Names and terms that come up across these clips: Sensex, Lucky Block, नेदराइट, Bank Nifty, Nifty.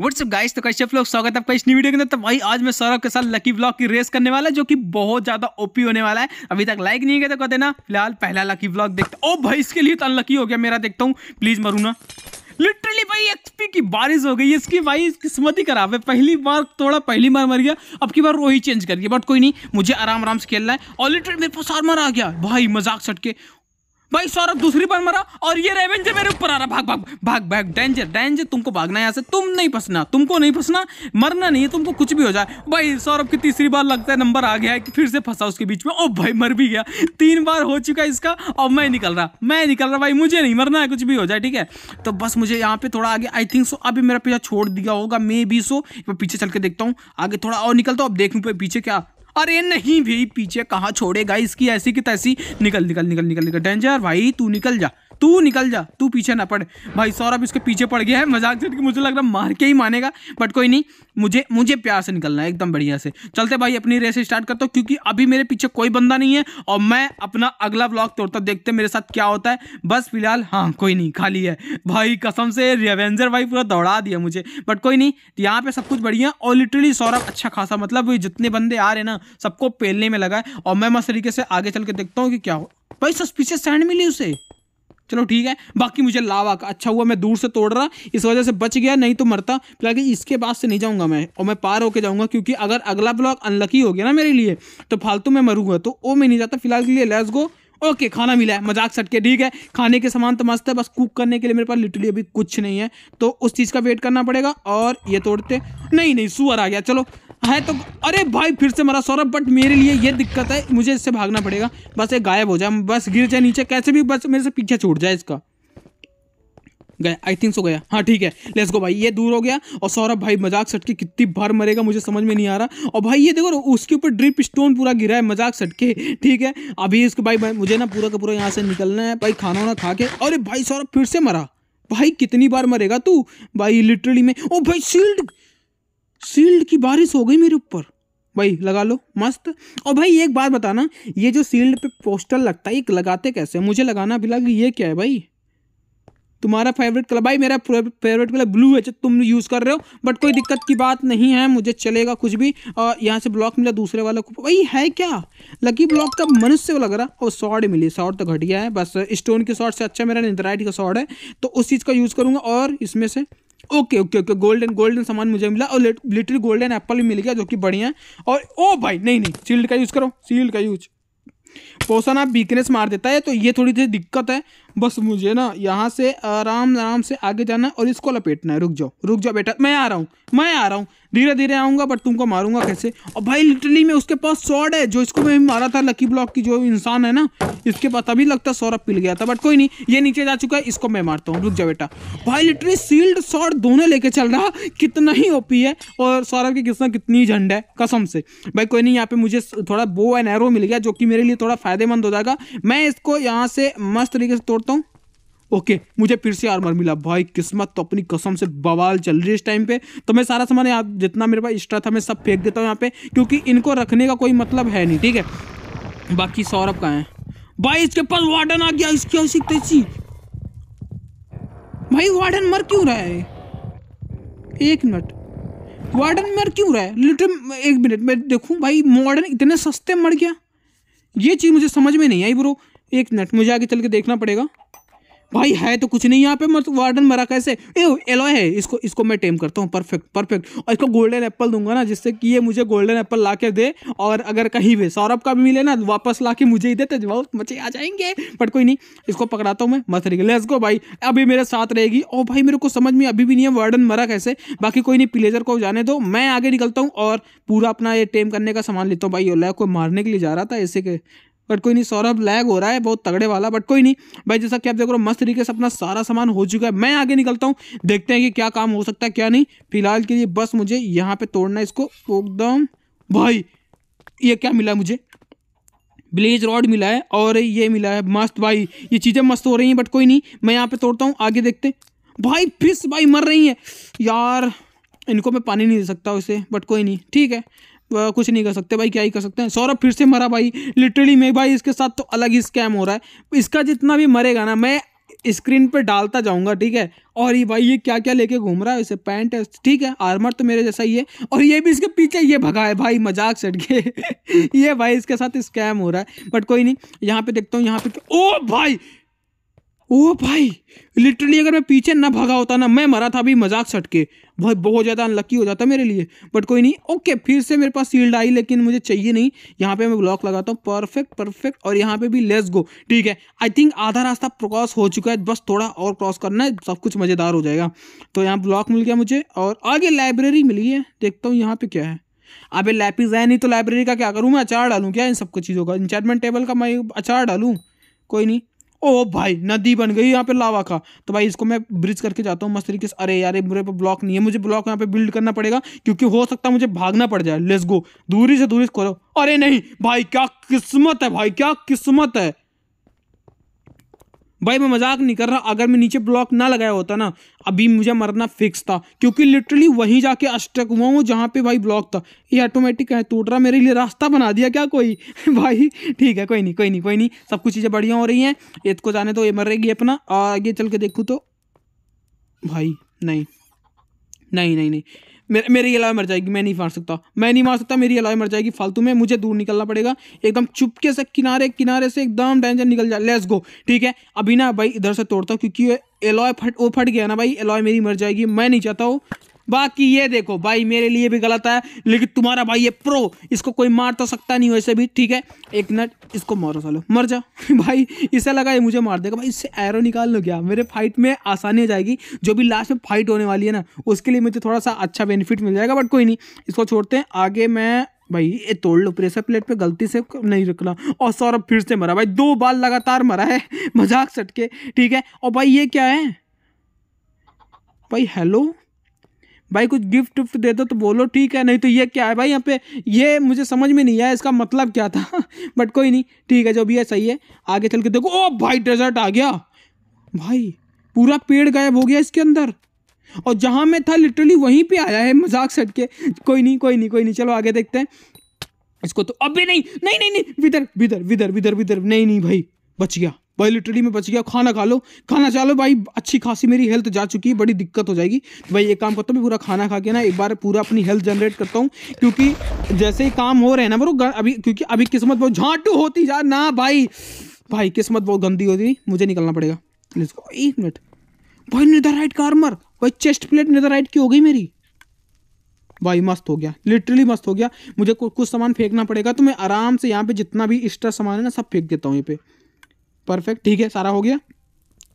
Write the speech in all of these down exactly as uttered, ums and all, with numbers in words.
WhatsApp guys, तो कश्यप लोग स्वागत है आपका इस नई वीडियो के अंदर। तो भाई आज मैं सौरभ के साथ लकी ब्लॉक की रेस करने वाला जो कि बहुत ज्यादा ओपी होने वाला है। अभी तक लाइक नहीं किया तो कहते ना, फिलहाल पहला लकी ब्लॉक देखता। ओ भाई इसके लिए तो अनलकी हो गया मेरा, देखता हूँ प्लीज मरूना। लिटरली भाई एक्सपी की बारिश हो गई इसकी, भाई किस्मत ही खराब है। पहली बार थोड़ा पहली बार मर गया, अब की बार वो ही चेंज कर गया, बट कोई नहीं, मुझे आराम आराम से खेलना है। और लिटरली मेरे पास आर्मर आ गया भाई, मजाक सट के। भाई सौरभ दूसरी बार मरा और ये रेवेंजर मेरे ऊपर आ रहा। भाग भाग भाग भाग, डेंजर डेंजर, तुमको भागना है यहाँ से, तुम नहीं फंसना, तुमको नहीं फंसना, मरना नहीं है तुमको, कुछ भी हो जाए। भाई सौरभ की तीसरी बार लगता है नंबर आ गया है कि फिर से फंसा उसके बीच में। ओ भाई मर भी गया, तीन बार हो चुका है इसका। और मैं निकल रहा मैं निकल रहा भाई, मुझे नहीं मरना है, कुछ भी हो जाए ठीक है। तो बस मुझे यहाँ पे थोड़ा आगे, आई थिंक सो अभी मेरा पीछा छोड़ दिया होगा मे बी, सो मैं पीछे चल के देखता हूँ आगे थोड़ा और निकलता हूँ। अब देखूँ पीछे क्या, अरे नहीं भाई पीछे कहाँ छोड़ेगा इसकी, ऐसी की तैसी। निकल निकल निकल निकल निकल डेंजर भाई, तू निकल जा तू निकल जा तू पीछे ना पड़। भाई सौरभ इसके पीछे पड़ गया है, मजाक करके मुझे लग रहा मार के ही मानेगा, बट कोई नहीं, मुझे मुझे प्यार से निकलना है एकदम बढ़िया से। चलते भाई अपनी रेस स्टार्ट करता हूँ क्योंकि अभी मेरे पीछे कोई बंदा नहीं है और मैं अपना अगला ब्लॉग तोड़ता, देखते मेरे साथ क्या होता है। बस फिलहाल हाँ कोई नहीं, खाली है भाई कसम से, रेवेंजर भाई पूरा दौड़ा दिया मुझे, बट कोई नहीं, यहाँ पर सब कुछ बढ़िया। और लिटरली सौरभ अच्छा खासा, मतलब जितने बंदे आ रहे ना सबको पेलने में लगा है। और मैं मस्त तरीके से आगे चल के देखता हूँ कि क्या हो। भाई सस्पिशियस सैंड मिली उसे, चलो ठीक है। बाकी मुझे लावा का अच्छा हुआ मैं दूर से तोड़ रहा, इस वजह से बच गया, नहीं तो मरता। फिलहाल इसके बाद से नहीं जाऊंगा मैं, और मैं पार होके जाऊंगा क्योंकि अगर अगला ब्लॉक अनलकी हो गया ना मेरे लिए तो फालतू में मरूंगा, तो वो मैं नहीं जाता फिलहाल के लिए। Let's go. ओके खाना मिला है, मजाक सट के ठीक है। खाने के सामान तो मस्त है, बस कुक करने के लिए मेरे पास लिटरली अभी कुछ नहीं है, तो उस चीज़ का वेट करना पड़ेगा। और ये तोड़ते नहीं नहीं सुअर आ गया, चलो है तो। अरे भाई फिर से मरा सौरभ, बट मेरे लिए ये दिक्कत है, मुझे इससे भागना पड़ेगा। बस ये गायब हो जाए, बस गिर जाए नीचे कैसे भी, बस मेरे से पीछा छूट जाए इसका। गया आई थिंक सो गया, हाँ ठीक है लेट्स गो भाई। ये दूर हो गया और सौरभ भाई मजाक सट के कितनी बार मरेगा मुझे समझ में नहीं आ रहा। और भाई ये देखो उसके ऊपर ड्रिप स्टोन पूरा गिरा है मजाक सट के, ठीक है। अभी इसको भाई, भाई मुझे ना पूरा का पूरा यहाँ से निकलना है भाई, खाना वाना खा के। अरे भाई सौरभ फिर से मरा, भाई कितनी बार मरेगा तू भाई लिटरली में। ओ भाई शील्ड शील्ड की बारिश हो गई मेरे ऊपर, भाई लगा लो मस्त। और भाई एक बात बताना, ये जो शील्ड पे पोस्टर लगता है ये लगाते कैसे, मुझे लगाना भी लगा, ये क्या है भाई। तुम्हारा फेवरेट कलर, भाई मेरा फेवरेट कलर ब्लू है जो तुम यूज़ कर रहे हो, बट कोई दिक्कत की बात नहीं है, मुझे चलेगा कुछ भी। और यहाँ से ब्लॉक मिला दूसरे वाला को, भाई है क्या लकी ब्लॉक का मनुष्य लग रहा। और शॉर्ट मिली, शॉर्ट तो घट गया है, बस स्टोन के शॉर्ट से अच्छा मेरा नेदराइट का शॉर्ट है, तो उस चीज़ का यूज़ करूँगा। और इसमें से okay okay okay golden golden सामान मुझे मिला और लिटरली गोल्डन एप्पल भी मिल गया जो कि बढ़िया है। और ओ भाई नहीं नहीं शील्ड का यूज़ करो, शील्ड का यूज पोषण आप वीकनेस मार देता है, तो ये थोड़ी सी दिक्कत है। बस मुझे ना यहाँ से आराम आराम से आगे जाना है और इसको लपेटना है। रुक जाओ रुक जाओ बेटा, मैं आ रहा हूँ मैं आ रहा हूँ, धीरे धीरे आऊँगा, बट तुमको मारूंगा कैसे। और भाई लिटरली में उसके पास शॉर्ट है जो इसको मैं मारा था, लकी ब्लॉक की जो इंसान है ना इसके पास, तभी लगता है सौरभ पिल गया था, बट कोई नहीं, ये नीचे जा चुका है, इसको मैं मारता हूँ। रुक जाओ बेटा, भाई लिटरली शील्ड शॉर्ट दोनों लेके चल रहा, कितना ही ओपी है। और सौरभ की किस्मत कितनी झंड है कसम से भाई। कोई नहीं, यहाँ पे मुझे थोड़ा बो एंड एरो मिल गया जो कि मेरे लिए थोड़ा फायदेमंद हो जाएगा। मैं इसको यहाँ से मस्त तरीके से तोड़ता हूँ। ओके मुझे फिर से आर्मर मिला, भाई किस्मत तो अपनी कसम से बवाल चल रही है इस टाइम पे। तो मैं सारा सामान यहाँ जितना मेरे पास एक्स्ट्रा था मैं सब फेंक देता हूँ यहाँ पे, क्योंकि इनको रखने का कोई मतलब है नहीं ठीक है। बाकी सौरभ कहाँ है भाई, इसके पास वार्डन आ गया, इसकी ऐसी तैसी। भाई वार्डन मर क्यों रहा है, एक मिनट, वार्डन मर क्यों रहा है लिटरल, एक मिनट मैं देखूँ। भाई वार्डन इतने सस्ते मर गया, ये चीज़ मुझे समझ में नहीं आई ब्रो, एक मिनट मुझे आगे चल के देखना पड़ेगा। भाई है तो कुछ नहीं यहाँ पे, मत वार्डन मरा कैसे, एलॉय है, इसको इसको मैं टेम करता हूँ, परफेक्ट परफेक्ट। और इसको गोल्डन एप्पल दूंगा ना, जिससे कि ये मुझे गोल्डन एप्पल ला के दे, और अगर कहीं भी सौरभ का भी मिले ना वापस ला के मुझे ही दे, तो बहुत मचे आ जाएंगे, बट कोई नहीं, इसको पकड़ाता हूँ मैं मत रही। लेट्स गो भाई, अभी मेरे साथ रहेगी। और भाई मेरे को समझ में अभी भी नहीं है वार्डन मरा कैसे। बाकी कोई नहीं, प्लेजर को जाने दो, मैं आगे निकलता हूँ और पूरा अपना ये टेम करने का सामान लेता हूँ। भाई ओला को मारने के लिए जा रहा था ऐसे के, बट कोई नहीं, सौरभ लैग हो रहा है बहुत तगड़े वाला, बट कोई नहीं भाई। जैसा कि आप देख रहे हो मस्त तरीके से अपना सारा सामान हो चुका है, मैं आगे निकलता हूँ, देखते हैं कि क्या काम हो सकता है क्या नहीं। फिलहाल के लिए बस मुझे यहाँ पे तोड़ना है इसको एकदम। भाई ये क्या मिला मुझे, ब्लेज रॉड मिला है और ये मिला है मस्त। भाई ये चीज़ें मस्त हो रही हैं, बट कोई नहीं, मैं यहाँ पर तोड़ता हूँ, आगे देखते। भाई फिश भाई मर रही हैं यार, इनको मैं पानी नहीं दे सकता उसे, बट कोई नहीं ठीक है, कुछ नहीं कर सकते भाई, क्या ही कर सकते हैं। सौरभ फिर से मरा भाई लिटरली में, भाई इसके साथ तो अलग ही स्कैम हो रहा है, इसका जितना भी मरेगा ना मैं स्क्रीन पे डालता जाऊंगा, ठीक है। और ये भाई ये क्या क्या लेके घूम रहा है, इसे पैंट है, ठीक है, आर्मर तो मेरे जैसा ही है। और ये भी इसके पीछे ये भगा है भाई, मजाक सट के ये भाई इसके साथ स्कैम हो रहा है, बट कोई नहीं। यहाँ पे देखता हूँ यहाँ पे, ओ भाई ओ भाई लिटरली अगर मैं पीछे ना भगा होता ना, मैं मरा था अभी मजाक सट के भाई, बहुत ज़्यादा अनलक्की हो जाता मेरे लिए, बट कोई नहीं। ओके फिर से मेरे पास सील्ड आई, लेकिन मुझे चाहिए नहीं। यहाँ पे मैं ब्लॉक लगाता हूँ, परफेक्ट परफेक्ट। और यहाँ पे भी लेट्स गो, ठीक है। आई थिंक आधा रास्ता क्रॉस हो चुका है, बस थोड़ा और क्रॉस करना है, सब कुछ मज़ेदार हो जाएगा। तो यहाँ ब्लॉक मिल गया मुझे और आगे लाइब्रेरी मिली है। देखता हूँ यहाँ पर क्या है। अबे लैपिस है नहीं तो लाइब्रेरी का क्या करूँ मैं, अचार डालूँ क्या इन सबको चीज़ों का, एन्चेंटमेंट टेबल का मैं अचार डालूँ, कोई नहीं। ओ भाई नदी बन गई यहाँ पे लावा का, तो भाई इसको मैं ब्रिज करके जाता हूँ मस्त तरीके से। अरे यार मेरे पे ब्लॉक नहीं है, मुझे ब्लॉक यहाँ पे बिल्ड करना पड़ेगा क्योंकि हो सकता है मुझे भागना पड़ जाए। लेट्स गो, दूरी से दूरी करो। अरे नहीं भाई क्या किस्मत है भाई, क्या किस्मत है भाई, मैं मजाक नहीं कर रहा। अगर मैं नीचे ब्लॉक ना लगाया होता ना, अभी मुझे मरना फिक्स था, क्योंकि लिटरली वहीं जाके अस्टक हुआ हूँ जहाँ पे भाई ब्लॉक था। ये ऑटोमेटिक है टूट रहा, मेरे लिए रास्ता बना दिया क्या कोई भाई, ठीक है कोई नहीं कोई नहीं कोई नहीं, सब कुछ चीज़ें बढ़िया हो रही हैं। इसको जाने तो ये मर रहेगी अपना। आगे चल के देखूँ तो भाई नहीं नहीं नहीं नहीं मेरे मेरी अलावा मर जाएगी, मैं नहीं मार सकता मैं नहीं मार सकता मेरी अलावा मर जाएगी। फालतू में मुझे दूर निकलना पड़ेगा, एकदम चुपके से किनारे किनारे से एकदम डेंजर निकल जाए। लेट्स गो, ठीक है। अभी ना भाई इधर से तोड़ता हूँ क्योंकि एलॉय फट वो फट गया ना भाई, एलॉय मेरी मर जाएगी, मैं नहीं चाहता हूँ। बाकी ये देखो भाई मेरे लिए भी गलत है, लेकिन तुम्हारा भाई ये प्रो, इसको कोई मार तो सकता नहीं वैसे भी, ठीक है। एक मिनट इसको मारो, सालो मर जा भाई, इसे लगा ये मुझे मार देगा भाई, इससे एरो निकाल लो क्या, मेरे फाइट में आसानी हो जाएगी। जो भी लास्ट में फाइट होने वाली है ना उसके लिए मुझे थोड़ा सा अच्छा बेनिफिट मिल जाएगा, बट कोई नहीं, इसको छोड़ते हैं। आगे मैं भाई ये तोड़ लो, प्रेशर प्लेट पे गलती से नहीं रखना। और सौरभ फिर से मरा भाई, दो बार लगातार मरा है मजाक सट के, ठीक है। और भाई ये क्या है भाई, हेलो भाई कुछ गिफ्ट विफ्ट दे दो तो बोलो, ठीक है, नहीं तो ये क्या है भाई यहाँ पे, ये मुझे समझ में नहीं आया इसका मतलब क्या था बट कोई नहीं, ठीक है, जो भी है सही है। आगे चल के देखो, ओ भाई डेजर्ट आ गया भाई, पूरा पेड़ गायब हो गया इसके अंदर, और जहाँ मैं था लिटरली वहीं पे आया है मजाक सट के। कोई नहीं कोई नहीं कोई नहीं, चलो आगे देखते हैं इसको। तो अभी नहीं नहीं नहीं नहीं विदर विदर विदर विदर विदर नहीं नहीं भाई बच गया भाई, लिटरली मैं बच गया। खाना खा लो, खाना चालो भाई, अच्छी खासी मेरी हेल्थ जा चुकी है, बड़ी दिक्कत हो जाएगी। तो भाई एक काम करता हूँ, मैं पूरा खाना खा के ना एक बार पूरा अपनी हेल्थ जनरेट करता हूँ, क्योंकि जैसे ही काम हो रहे हैं ना बरो अभी, क्योंकि अभी किस्मत बहुत झांटू होती जा ना भाई, भाई किस्मत बहुत गंदी होती, मुझे निकलना पड़ेगा। एक मिनट भाई नेदरराइट का आर्मर, भाई चेस्ट प्लेट नेदरराइट की हो गई मेरी भाई, मस्त हो गया, लिटरली मस्त हो गया। मुझे कुछ सामान फेंकना पड़ेगा, तो मैं आराम से यहाँ पे जितना भी एक्स्ट्रा सामान है ना सब फेंक देता हूँ यहाँ पे, परफेक्ट, ठीक है, सारा हो गया।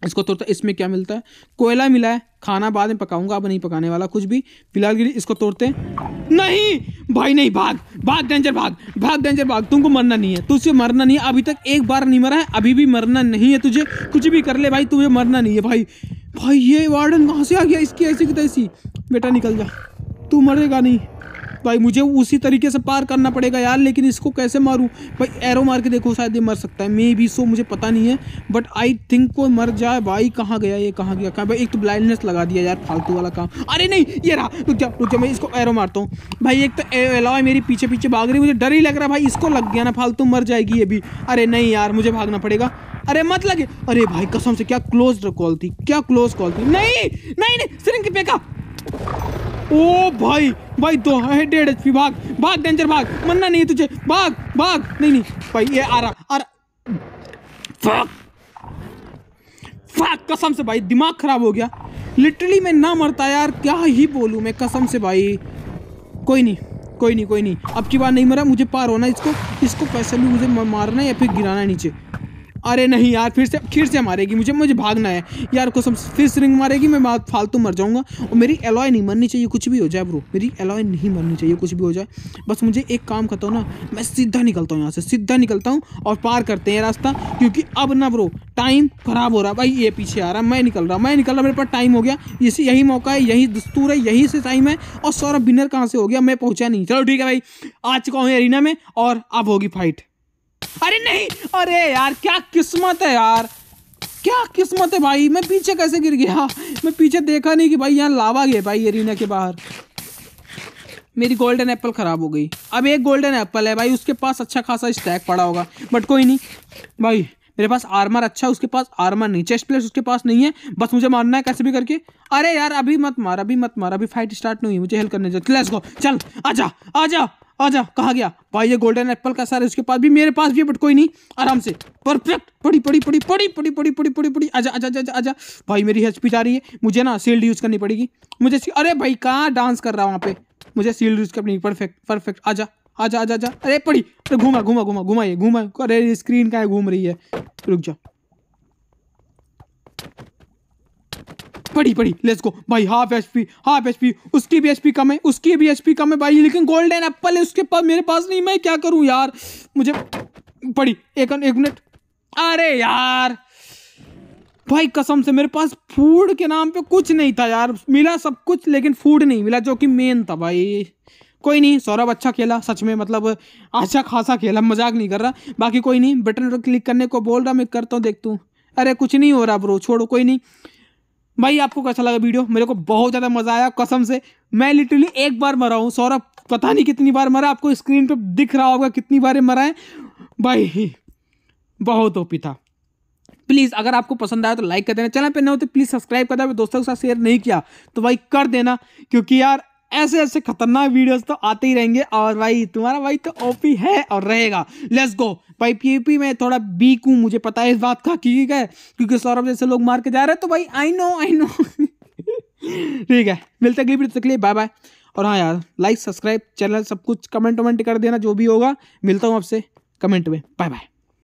इसको तोड़ता, इसमें क्या मिलता है, कोयला मिला है, खाना बाद में पकाऊंगा, अब नहीं पकाने वाला कुछ भी फिलहाल के लिए। इसको तोड़ते हैं, नहीं भाई नहीं, भाग भाग डेंजर भाग भाग डेंजर भाग, तुमको मरना नहीं है, तुझसे मरना नहीं है, अभी तक एक बार नहीं मरा है, अभी भी मरना नहीं है तुझे, कुछ भी कर ले भाई तुझे मरना नहीं है भाई। भाई ये वार्डन कहाँ से आ गया, इसकी ऐसी की तैसी, बेटा निकल जा, तू मरेगा नहीं भाई, मुझे उसी तरीके से पार करना पड़ेगा यार। लेकिन इसको कैसे मारूं भाई, एरो मार के देखो, शायद ये मर सकता है, मे बी सो, मुझे पता नहीं है, बट आई थिंक कोई मर जाए भाई। कहाँ गया ये, कहाँ गया कहाँ भाई, एक तो ब्लाइंडनेस लगा दिया यार, फालतू वाला काम। अरे नहीं ये रहा, रुक जा रुक जा, मैं इसको एरो मारता हूँ भाई। एक तो एलॉय मेरी पीछे पीछे भाग रही, मुझे डर ही लग रहा भाई, इसको लग गया ना फालतू मर जाएगी ये भी। अरे नहीं यार मुझे भागना पड़ेगा, अरे मत लगे, अरे भाई कसम से क्या क्लोज कॉल थी, क्या क्लोज कॉल थी, नहीं नहीं सिरंग फेंका, ओ भाई भाई दो है डेढ़ एच पी, भाग भाग डेंजर भाग, मरना नहीं है तुझे, भाग भाग, नहीं नहीं भाई ये आ रहा आ रहा, फक फक, कसम से भाई दिमाग खराब हो गया, लिटरली मैं ना मरता यार क्या ही बोलूँ मैं, कसम से भाई। कोई नहीं कोई नहीं कोई नहीं, अब की बार नहीं मरा, मुझे पार होना, इसको इसको कैसे भी मुझे मारना है या फिर गिराना है नीचे। अरे नहीं यार फिर से फिर से मारेगी मुझे, मुझे भागना है यार, कसम फिर स्ट्रिंग मारेगी, मैं फालतू मर जाऊंगा। और मेरी एलॉय नहीं मरनी चाहिए कुछ भी हो जाए ब्रो, मेरी एलॉय नहीं मरनी चाहिए कुछ भी हो जाए। बस मुझे एक काम करता हूँ ना, मैं सीधा निकलता हूँ यहाँ से, सीधा निकलता हूँ और पार करते हैं रास्ता, क्योंकि अब ना ब्रो टाइम ख़राब हो रहा भाई, ये पीछे आ रहा, मैं निकल रहा मैं निकल रहा मेरे पास टाइम हो गया, इसी यही मौका है, यही दस्तूर है, यही से टाइम है। और सौरभ विनर कहाँ से हो गया, मैं पहुँचा नहीं, चलो ठीक है भाई आ चुका हूँ एरिना में और अब होगी फाइट। अरे नहीं, अरे यार क्या किस्मत है यार, क्या किस्मत है भाई, मैं पीछे कैसे गिर गया, मैं पीछे देखा नहीं कि भाई यहाँ लावा गया भाई एरिना के बाहर। मेरी गोल्डन एप्पल ख़राब हो गई, अब एक गोल्डन एप्पल है भाई, उसके पास अच्छा खासा स्टैक पड़ा होगा, बट कोई नहीं भाई मेरे पास आर्मर अच्छा है, उसके पास आर्मर नहीं, चेस्ट प्लेट उसके पास नहीं है, बस मुझे मारना है कैसे भी करके। अरे यार अभी मत मार, अभी मत मार, अभी फाइट स्टार्ट नहीं हुई, मुझे हेल्प करने दो। लेट्स गो, चल आजा आजा आजा, कहाँ गया भाई? ये गोल्डन एप्पल का सारा उसके पास भी, मेरे पास भी है, बट कोई नहीं, आराम से परफेक्ट। पड़ी पड़ी पड़ी पड़ी पड़ी पड़ी पड़ी पड़ी पड़ी आजा आजा आजा आजा। भाई मेरी एचपी जा रही है, मुझे ना शील्ड यूज़ करनी पड़ेगी मुझे। अरे भाई कहाँ डांस कर रहा है वहाँ पे, मुझे शील्ड यूज़ करनी। परफेक्ट परफेक्ट आजा आजा आजा आजा। अरे पड़ी, अरे घूमा घूमा घूमा घूमा ये घूमा। अरे स्क्रीन कहाँ घूम रही है, रुक जा। पड़ी पड़ी, लेट्स गो भाई। हाफ एचपी, हाफ एचपी, उसकी भी एचपी कम है, उसकी भी एचपी कम है भाई, लेकिन गोल्डन एप्पल है उसके पास, मेरे पास नहीं। मैं क्या करूं यार, मुझे पड़ी एक एक मिनट। अरे यार भाई कसम से मेरे पास फूड के नाम पे कुछ नहीं था यार, मिला सब कुछ लेकिन फूड नहीं मिला, जो कि मेन था भाई। कोई नहीं, सौरभ अच्छा खेला सच में, मतलब अच्छा खासा खेला, मजाक नहीं कर रहा। बाकी कोई नहीं, बटन पर क्लिक करने को बोल रहा, मैं करता हूँ देखता हूँ। अरे कुछ नहीं हो रहा ब्रो, छोड़ो। कोई नहीं भाई, आपको कैसा लगा वीडियो? मेरे को बहुत ज़्यादा मज़ा आया कसम से। मैं लिटरली एक बार मरा हूँ, सौरभ पता नहीं कितनी बार मरा, आपको स्क्रीन पे दिख रहा होगा कितनी बार मरा है भाई। बहुत ओपी था। प्लीज़ अगर आपको पसंद आया तो लाइक कर देना, चैनल पे नए हो तो प्लीज़ सब्सक्राइब कर देना, दोस्तों के साथ शेयर नहीं किया तो भाई कर देना, क्योंकि यार ऐसे ऐसे खतरनाक वीडियोस तो आते ही रहेंगे। और भाई तुम्हारा भाई तो ओपी है और रहेगा। लेट्स गो भाई, पीपी में थोड़ा वीक हूँ मुझे पता है इस बात का, ठीक है, क्योंकि सौरभ जैसे लोग मार के जा रहे हैं तो भाई आई नो आई नो ठीक है, मिलते अगली वीडियो तक के लिए, बाय बाय। और हाँ यार, लाइक सब्सक्राइब चैनल सब कुछ, कमेंट वमेंट कर देना जो भी होगा। मिलता हूँ आपसे कमेंट में, बाय बाय।